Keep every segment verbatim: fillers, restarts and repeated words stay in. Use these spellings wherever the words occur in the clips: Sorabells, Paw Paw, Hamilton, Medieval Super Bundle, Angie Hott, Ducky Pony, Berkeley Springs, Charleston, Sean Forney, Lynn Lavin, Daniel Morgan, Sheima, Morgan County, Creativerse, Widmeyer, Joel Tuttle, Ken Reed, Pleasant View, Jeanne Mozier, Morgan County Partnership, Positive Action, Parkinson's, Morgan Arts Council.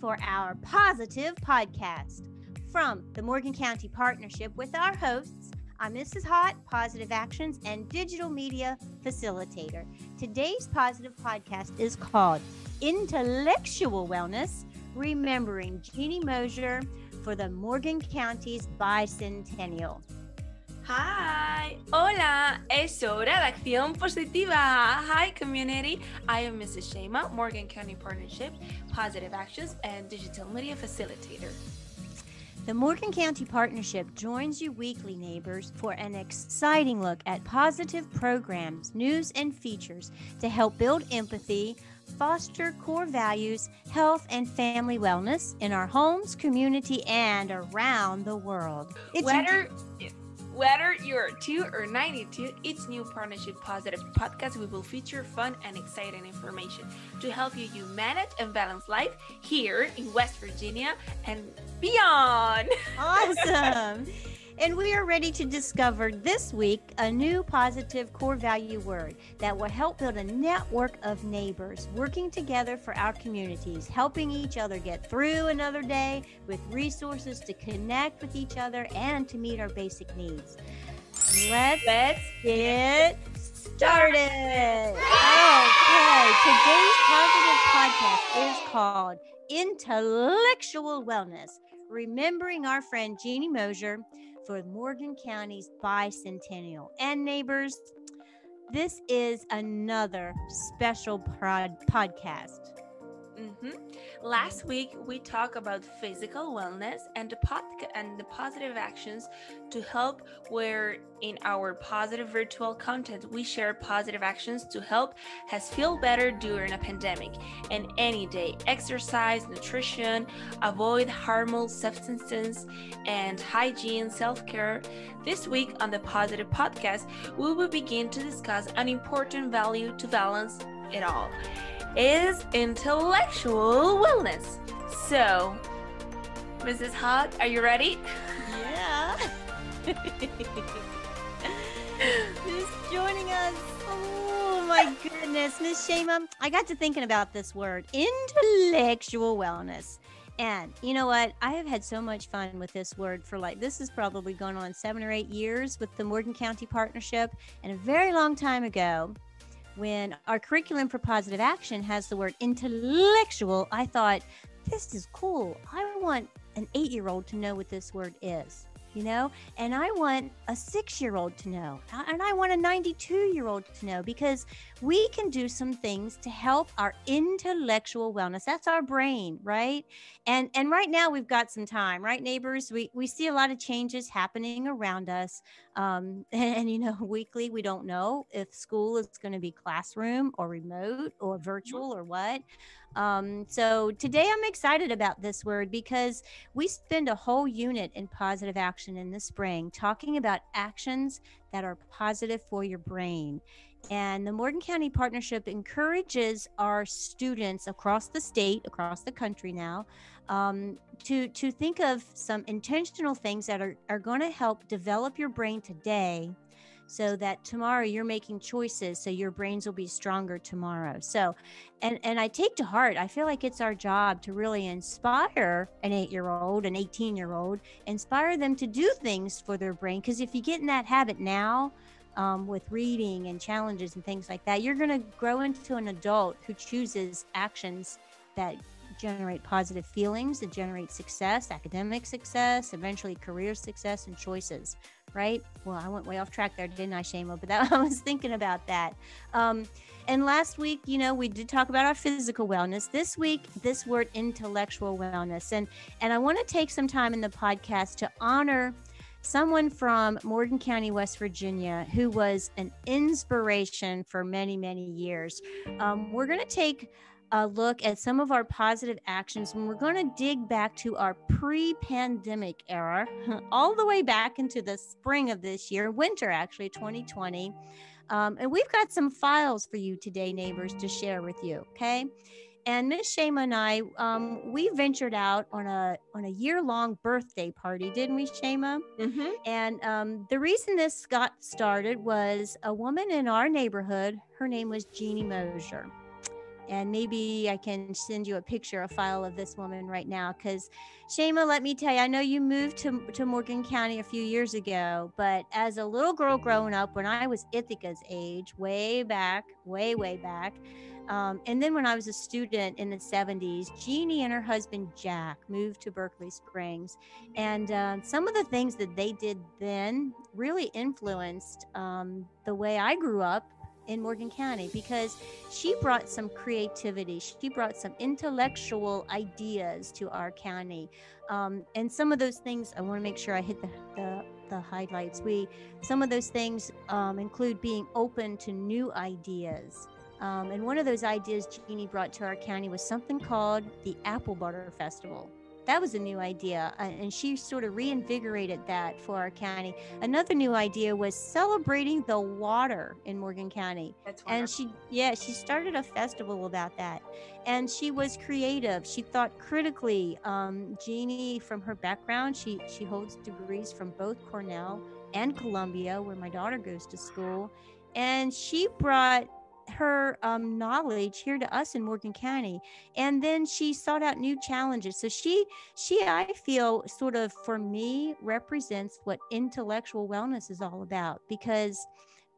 for our Positive Podcast from the Morgan County Partnership with our hosts. I'm Missus Hott, Positive Actions and Digital Media Facilitator. Today's Positive Podcast is called Intellectual Wellness, Remembering Jeanne Mozier for the Morgan County's Bicentennial. Hi! Hola! Es hora de acción positiva! Hi, community! I am Missus Sheima, Morgan County Partnership, Positive Actions, and Digital Media Facilitator. The Morgan County Partnership joins you weekly, neighbors, for an exciting look at positive programs, news, and features to help build empathy, foster core values, health, and family wellness in our homes, community, and around the world. It's Whether- a- Whether you're two or ninety-two, each new Partnership Positive Podcast we will feature fun and exciting information to help you, you manage and balance life here in West Virginia and beyond. Awesome. And we are ready to discover this week a new positive core value word that will help build a network of neighbors working together for our communities, helping each other get through another day with resources to connect with each other and to meet our basic needs. Let's, Let's get started. Okay, today's Positive Podcast is called Intellectual Wellness, Remembering Our Friend Jeanne Mozier for Morgan County's Bicentennial. And neighbors, this is another special prod- podcast. Mm-hmm. Last week, we talked about physical wellness and the, pod- and the positive actions to help, where in our positive virtual content, we share positive actions to help us feel better during a pandemic and any day. Exercise, nutrition, avoid harmful substances, and hygiene, self-care. This week on the Positive Podcast, we will begin to discuss an important value to balance it all. Is intellectual wellness. So, Missus Hott, are you ready? Yeah. Who's joining us? Oh my goodness, Miss Sheima. I got to thinking about this word, intellectual wellness. And you know what? I have had so much fun with this word for like, this is probably going on seven or eight years with the Morgan County Partnership. And a very long time ago, when our curriculum for Positive Action has the word intellectual, I thought, this is cool. I want an eight-year-old to know what this word is, you know? And I want a six-year-old to know. And I want a ninety-two-year-old to know, because we can do some things to help our intellectual wellness. That's our brain, right? And and right now we've got some time, right, neighbors? We, we see a lot of changes happening around us. Um, and, and, you know, weekly, we don't know if school is going to be classroom or remote or virtual or what. Um, so today I'm excited about this word because we spend a whole unit in Positive Action in the spring talking about actions that are positive for your brain. And the Morgan County Partnership encourages our students across the state, across the country now, Um, to to think of some intentional things that are, are going to help develop your brain today so that tomorrow you're making choices so your brains will be stronger tomorrow. So, and, and I take to heart, I feel like it's our job to really inspire an eight-year-old, an eighteen-year-old, inspire them to do things for their brain. Because if you get in that habit now, Um, with reading and challenges and things like that, you're going to grow into an adult who chooses actions that generate positive feelings, that generate success, academic success, eventually career success and choices, right? Well, I went way off track there, didn't I, Sheima? But that, I was thinking about that. Um, and last week, you know, we did talk about our physical wellness. This week, this word intellectual wellness. And, and I want to take some time in the podcast to honor someone from Morgan County, West Virginia, who was an inspiration for many, many years. Um, we're going to take a look at some of our positive actions, and we're going to dig back to our pre-pandemic era, all the way back into the spring of this year, winter actually, twenty twenty. Um, and we've got some files for you today, neighbors, to share with you, okay? And Miss Sheima and I, um, we ventured out on a on a year-long birthday party, didn't we, Sheima? Mm-hmm. And um, the reason this got started was a woman in our neighborhood. Her name was Jeanne Mozier. And maybe I can send you a picture, a file of this woman right now. Because Sheima, let me tell you, I know you moved to, to Morgan County a few years ago, but as a little girl growing up, when I was Ithaca's age, way back, way, way back, um, and then when I was a student in the seventies, Jeannie and her husband, Jack, moved to Berkeley Springs. And uh, some of the things that they did then really influenced um, the way I grew up in Morgan County, because she brought some creativity. She brought some intellectual ideas to our county. Um, and some of those things, I wanna make sure I hit the, the, the highlights. We, some of those things um, include being open to new ideas. Um, and one of those ideas Jeannie brought to our county was something called the Apple Butter Festival. That was a new idea, and she sort of reinvigorated that for our county. Another new idea was celebrating the water in Morgan County. That's wonderful. And she, yeah, she started a festival about that. And she was creative. She thought critically. Um, Jeannie, from her background, she, she holds degrees from both Cornell and Columbia, where my daughter goes to school. And she brought her um, knowledge here to us in Morgan County. And then she sought out new challenges. So she, she, I feel sort of, for me, represents what intellectual wellness is all about. Because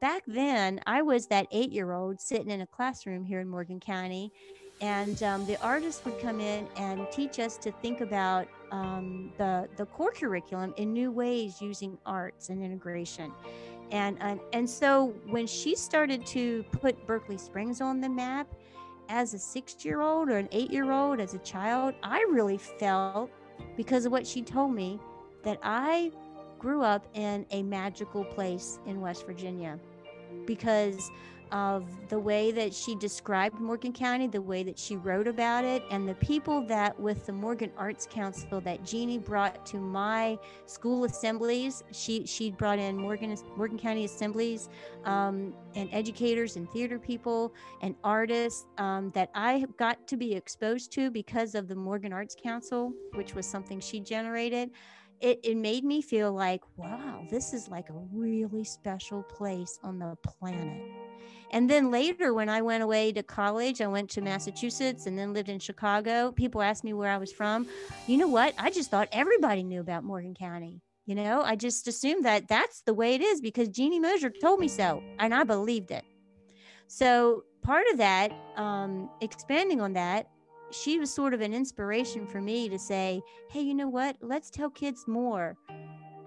back then I was that eight-year-old sitting in a classroom here in Morgan County. And um, the artists would come in and teach us to think about um, the, the core curriculum in new ways using arts and integration. And, and and so when she started to put Berkeley Springs on the map, as a six-year-old or an eight-year-old, as a child, I really felt, because of what she told me, that I grew up in a magical place in West Virginia, because of the way that she described Morgan County, the way that she wrote about it, and the people that with the Morgan Arts Council that Jeannie brought to my school assemblies. She she brought in Morgan, Morgan County assemblies um, and educators and theater people and artists um, that I got to be exposed to because of the Morgan Arts Council, which was something she generated. It, it made me feel like, wow, this is like a really special place on the planet. And then later, when I went away to college, I went to Massachusetts and then lived in Chicago. People asked me where I was from. You know what? I just thought everybody knew about Morgan County. You know, I just assumed that that's the way it is because Jeannie Mozier told me so, and I believed it. So part of that, um, expanding on that, she was sort of an inspiration for me to say, hey, you know what? Let's tell kids more.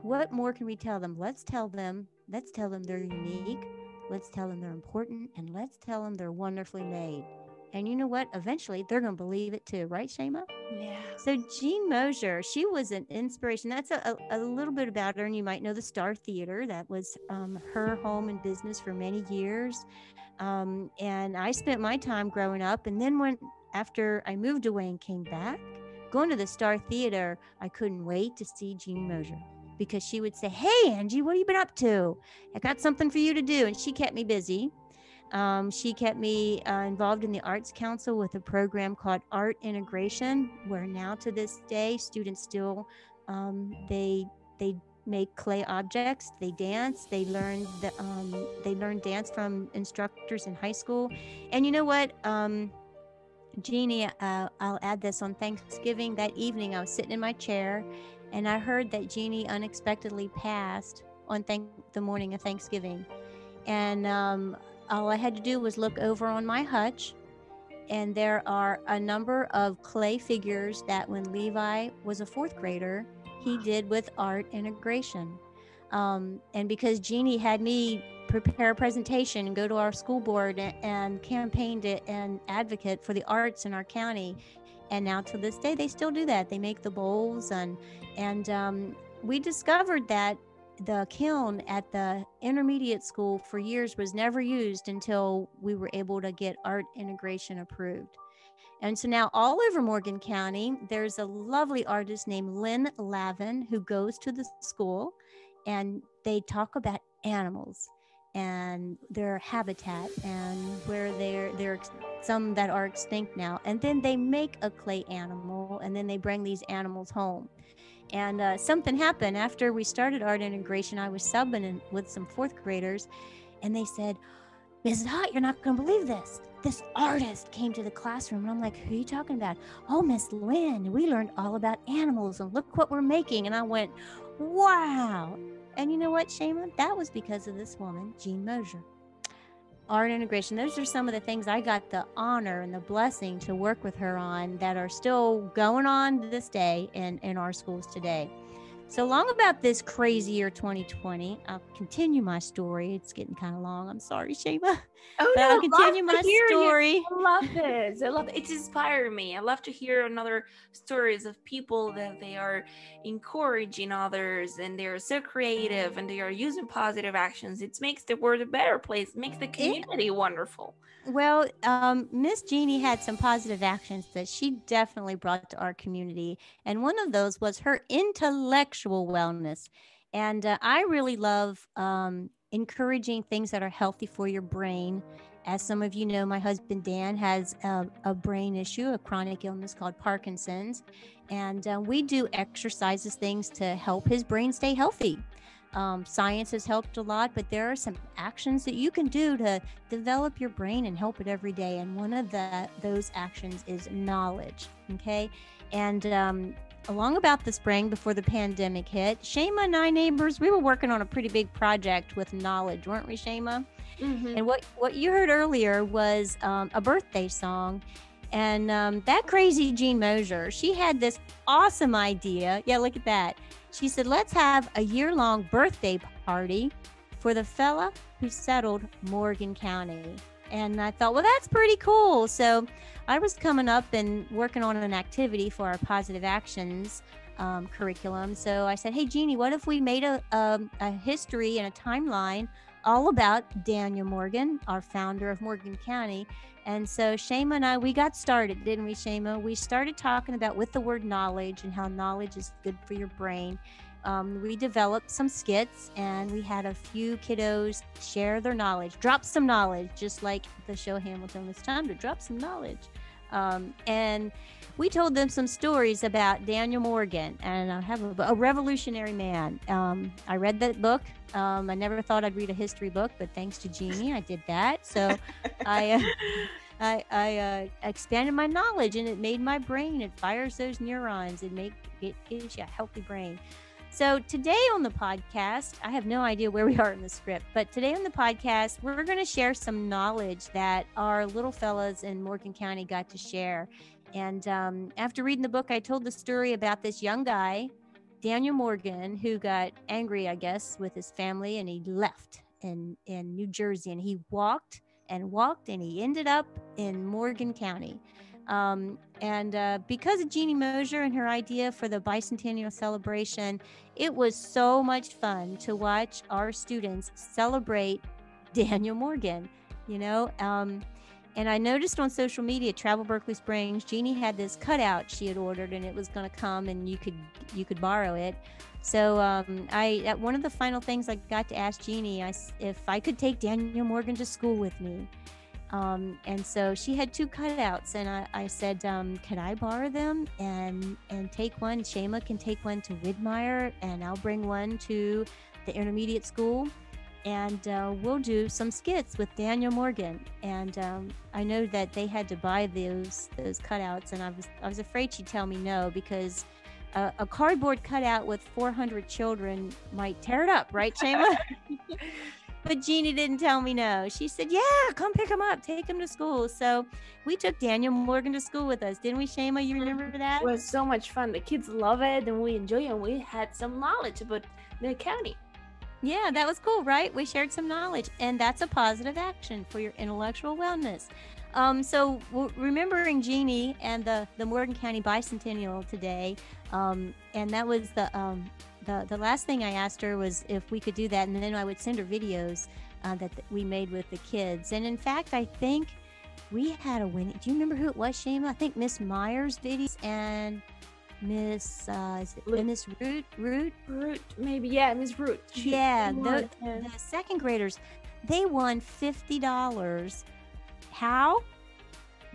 What more can we tell them? Let's tell them. Let's tell them they're unique. Let's tell them they're important, and let's tell them they're wonderfully made. And you know what? Eventually, they're going to believe it too. Right, Sheima? Yeah. So Jeanne Mozier, she was an inspiration. That's a, a, a little bit about her, and you might know the Star Theater. That was um, her home and business for many years. Um, and I spent my time growing up. And then when after I moved away and came back, going to the Star Theater, I couldn't wait to see Jeanne Mozier, because she would say, hey, Angie, what have you been up to? I got something for you to do. And she kept me busy. Um, she kept me uh, involved in the Arts Council with a program called Art Integration, where now to this day, students still, um, they they make clay objects, they dance, they learn, the, um, they learn dance from instructors in high school. And you know what? Um, Jeannie, uh, I'll add this, on Thanksgiving that evening, I was sitting in my chair, and I heard that Jeannie unexpectedly passed on thank the morning of Thanksgiving. And um, all I had to do was look over on my hutch, and there are a number of clay figures that when Levi was a fourth grader, he did with art integration. Um, and because Jeannie had me prepare a presentation and go to our school board and, and campaigned it and advocate for the arts in our county, and now to this day, they still do that. They make the bowls. And and um, we discovered that the kiln at the intermediate school for years was never used until we were able to get art integration approved. And so now all over Morgan County, there's a lovely artist named Lynn Lavin who goes to the school, and they talk about animals and their habitat and where they're, they're some that are extinct now. And then they make a clay animal, and then they bring these animals home. And uh, something happened after we started Art Integration. I was subbing in with some fourth graders, and they said, Missus Hott, you're not going to believe this. This artist came to the classroom. And I'm like, who are you talking about? Oh, Miss Lynn, we learned all about animals and look what we're making. And I went, wow. And you know what, Sheima? That was because of this woman, Jeanne Mozier. Art integration. Those are some of the things I got the honor and the blessing to work with her on that are still going on to this day in, in our schools today. So long about this crazy year twenty twenty. I'll continue my story. It's getting kind of long. I'm sorry, Sheima. Oh, but no, I'll continue my story. You. I love this. I love it. It's inspiring me. I love to hear another stories of people that they are encouraging others and they're so creative and they are using positive actions. It makes the world a better place. It makes the community it, wonderful. Well, um, Miss Jeanne had some positive actions that she definitely brought to our community. And one of those was her intellectual wellness. And uh, I really love um, encouraging things that are healthy for your brain. As some of you know, my husband, Dan, has a, a brain issue, a chronic illness called Parkinson's. And uh, we do exercises, things to help his brain stay healthy. Um, science has helped a lot, but there are some actions that you can do to develop your brain and help it every day. And one of the, those actions is knowledge, okay? And um, along about the spring before the pandemic hit, Sheima and I, neighbors, we were working on a pretty big project with knowledge, weren't we, Sheima? Mm-hmm. And what, what you heard earlier was um, a birthday song. And um, that crazy Jeanne Mozier, she had this awesome idea. Yeah, look at that. She said, let's have a year-long birthday party for the fella who settled Morgan County. And I thought, well, that's pretty cool. So I was coming up and working on an activity for our Positive Actions um, curriculum. So I said, hey, Jeanne, what if we made a, a, a history and a timeline all about Daniel Morgan, our founder of Morgan County? And so Sheima and I, we got started, didn't we, Sheima? We started talking about with the word knowledge and how knowledge is good for your brain. Um, we developed some skits and we had a few kiddos share their knowledge, drop some knowledge, just like the show Hamilton. It's time to drop some knowledge. Um, and we told them some stories about Daniel Morgan, and I have a, a revolutionary man. Um, I read that book. Um, I never thought I'd read a history book, but thanks to Jeanne, I did that. So I, uh, I, I uh, expanded my knowledge, and it made my brain. It fires those neurons. It make it gives you a healthy brain. So today on the podcast, I have no idea where we are in the script, but today on the podcast, we're going to share some knowledge that our little fellas in Morgan County got to share. And um, after reading the book, I told the story about this young guy, Daniel Morgan, who got angry, I guess, with his family, and he left in, in New Jersey, and he walked and walked, and he ended up in Morgan County. Um, and uh, because of Jeanne Mozier and her idea for the bicentennial celebration, it was so much fun to watch our students celebrate Daniel Morgan, you know. Um, and I noticed on social media, Travel Berkeley Springs, Jeanne had this cutout she had ordered, and it was going to come, and you could you could borrow it. So um, I at one of the final things I got to ask Jeanne I, if I could take Daniel Morgan to school with me. Um, and so she had two cutouts, and I, I said, um, can I borrow them and and take one? Sheima can take one to Widmeyer, and I'll bring one to the intermediate school, and uh, we'll do some skits with Daniel Morgan. And um, I know that they had to buy those those cutouts, and I was, I was afraid she'd tell me no, because uh, a cardboard cutout with four hundred children might tear it up, right, Sheima? But Jeanne didn't tell me no. She said, yeah, come pick him up, take him to school. So we took Daniel Morgan to school with us, didn't we, Sheima? You remember that? It was so much fun. The kids love it, and we enjoy it, and we had some knowledge about the county. Yeah, that was cool, right? We shared some knowledge, and that's a positive action for your intellectual wellness. Um, so remembering Jeanne and the, the Morgan County Bicentennial today, um, and that was the... Um, The, the last thing I asked her was if we could do that, and then I would send her videos uh, that th- we made with the kids. And in fact, I think we had a winning. Do you remember who it was, Sheima? I think Miss Myers' videos and Miss uh, is it L- Miss Root, Root, Root, maybe yeah, Miss Root. She, yeah, the, the second graders, they won fifty dollars. How?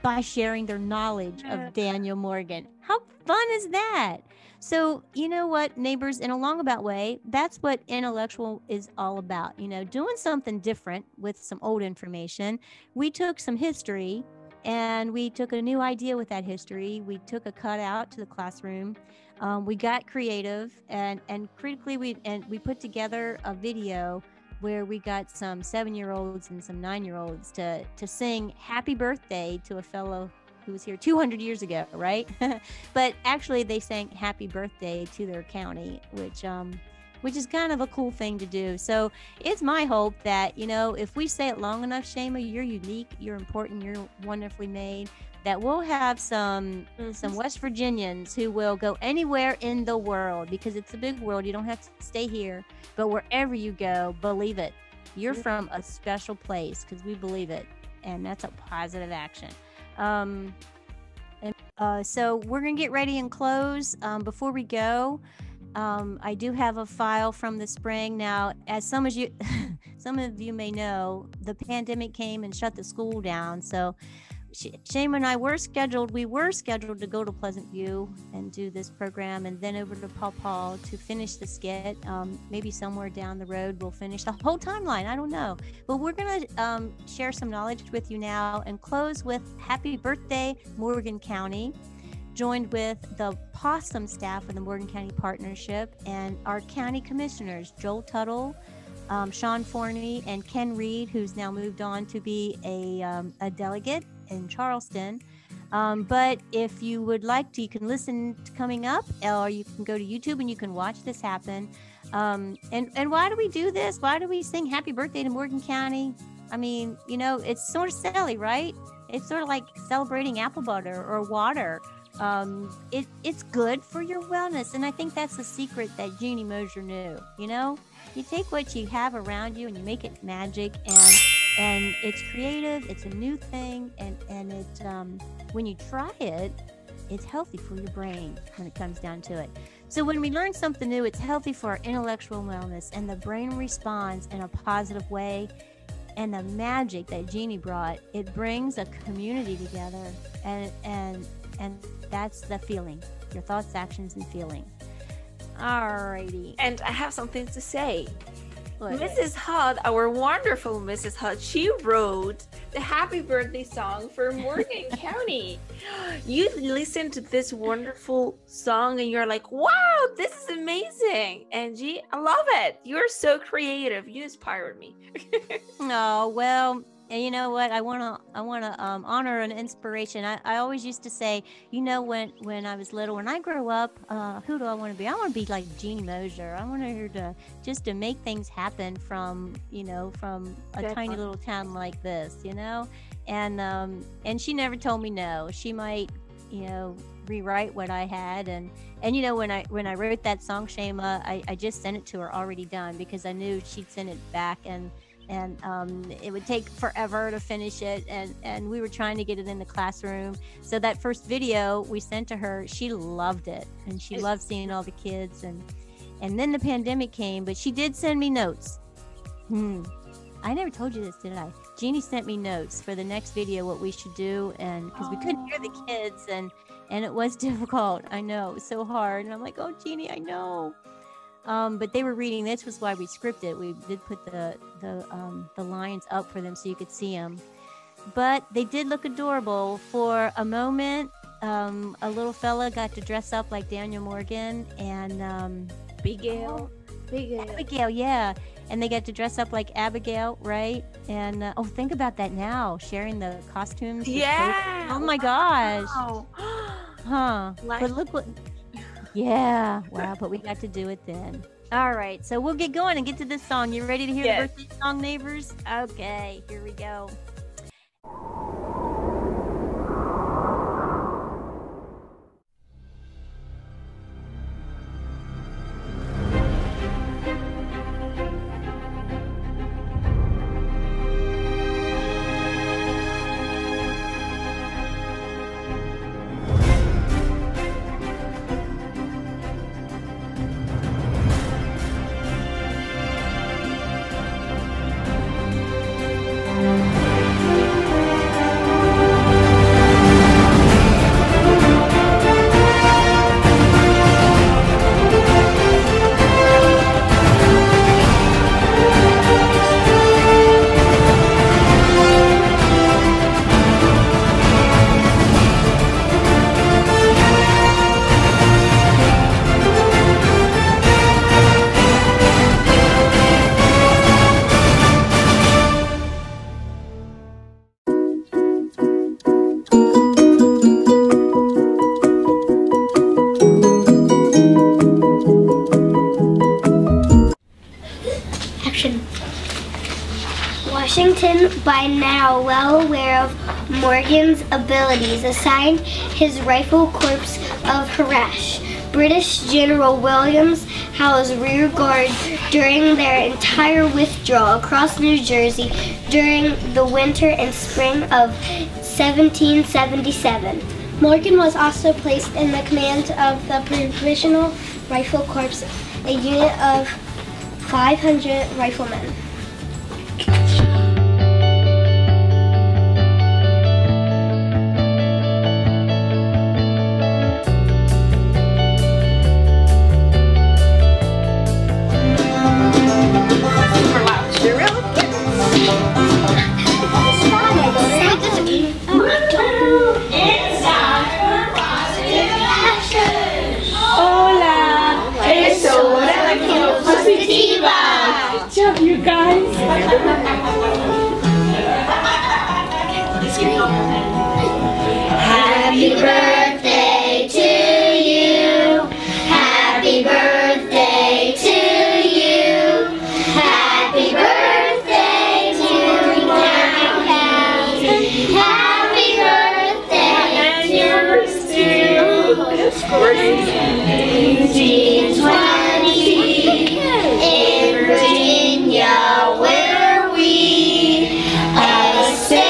By sharing their knowledge yeah. of Daniel Morgan. How fun is that? So you know what, neighbors, in a Longabout way, that's what intellectual is all about. You know, doing something different with some old information. We took some history and we took a new idea with that history. We took a cutout to the classroom. Um, we got creative and, and critically, we and we put together a video where we got some seven-year-olds and some nine-year-olds to, to sing happy birthday to a fellow who was here two hundred years ago, right? But actually they sang happy birthday to their county, which um, which is kind of a cool thing to do. So it's my hope that, you know, if we say it long enough, Sheima, you're unique, you're important, you're wonderfully made, that we'll have some mm-hmm. some West Virginians who will go anywhere in the world, because it's a big world. You don't have to stay here, but wherever you go, believe it. You're mm-hmm. from a special place, because we believe it, and that's a positive action. Um, and, uh, so we're going to get ready and close. Um, before we go, um, I do have a file from the spring. Now, as some of you, some of you may know, the pandemic came and shut the school down. So Sheima and I were scheduled, we were scheduled to go to Pleasant View and do this program, and then over to Paw Paw to finish the skit. Um, maybe somewhere down the road we'll finish the whole timeline. I don't know. But we're going to um, share some knowledge with you now and close with Happy Birthday, Morgan County, joined with the Possum staff of the Morgan County Partnership and our county commissioners, Joel Tuttle, um, Sean Forney, and Ken Reed, who's now moved on to be a, um, a delegate in Charleston. Um, but if you would like to, you can listen to coming up, or you can go to YouTube and you can watch this happen. Um, and, and why do we do this? Why do we sing happy birthday to Morgan County? I mean, you know, it's sort of silly, right? It's sort of like celebrating apple butter or water. Um, it, it's good for your wellness. And I think that's the secret that Jeanne Mozier knew. You know, you take what you have around you and you make it magic, and And it's creative, it's a new thing, and, and it um, when you try it, it's healthy for your brain when it comes down to it. So when we learn something new, it's healthy for our intellectual wellness, and the brain responds in a positive way. And the magic that Jeanne brought, it brings a community together, and, and, and that's the feeling, your thoughts, actions, and feeling. Alrighty. And I have something to say. Look. Missus Hott, our wonderful Missus Hott, she wrote the happy birthday song for Morgan County. You listen to this wonderful song and you're like, wow, this is amazing. Angie, I love it. You're so creative. You inspired me. Oh, well, you know what? I want to I want to um, honor an inspiration. I, I always used to say, you know, when, when I was little, when I grow up, uh, who do I want to be? I want to be like Jeanne Mozier. I want her to just to make things happen from, you know, from a Good tiny fun. little town like this, you know, and um, and she never told me no. She might, you know, rewrite what I had. And, and you know, when I when I wrote that song, Sheima, I, I just sent it to her already done, because I knew she'd send it back. And and um, it would take forever to finish it, and, and we were trying to get it in the classroom. So that first video we sent to her, she loved it, and she loved seeing all the kids, and and then the pandemic came, but she did send me notes. Hmm. I never told you this, did I? Jeanne sent me notes for the next video, what we should do, and because we couldn't hear the kids, and, and it was difficult, I know, it was so hard, and I'm like, oh, Jeanne, I know. Um, but they were reading. This was why we scripted. We did put the the, um, the lines up for them so you could see them. But they did look adorable for a moment. Um, a little fella got to dress up like Daniel Morgan and um, Abigail. Abigail. Abigail, yeah. And they got to dress up like Abigail, right? And uh, oh, think about that now, sharing the costumes. Yeah. Oh my gosh. Wow. Huh. Life. But look what. Yeah, wow, but we got to do it then. All right, so we'll get going and get to this song. You ready to hear yes. the birthday song, neighbors? Okay, here we go. Thank you. action. Washington, by now well aware of Morgan's abilities, assigned his rifle corps of harass. British General Williams Howe's rear guard during their entire withdrawal across New Jersey during the winter and spring of seventeen seventy-seven. Morgan was also placed in the command of the Provisional Rifle Corps, a unit of five hundred riflemen. Happy birthday to you. Happy birthday to you. Happy birthday to you. Happy birthday to you. twenty twenty in Virginia, where we are safe.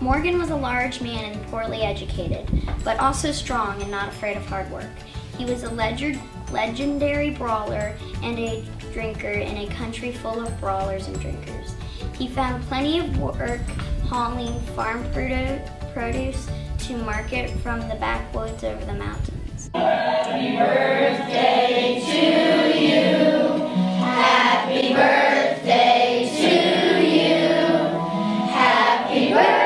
Morgan was a large man and poorly educated, but also strong and not afraid of hard work. He was a leg legendary brawler and a drinker in a country full of brawlers and drinkers. He found plenty of work hauling farm produce to market from the backwoods over the mountains. Happy birthday to you. Happy birthday to you. Happy birthday.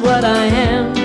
What I am.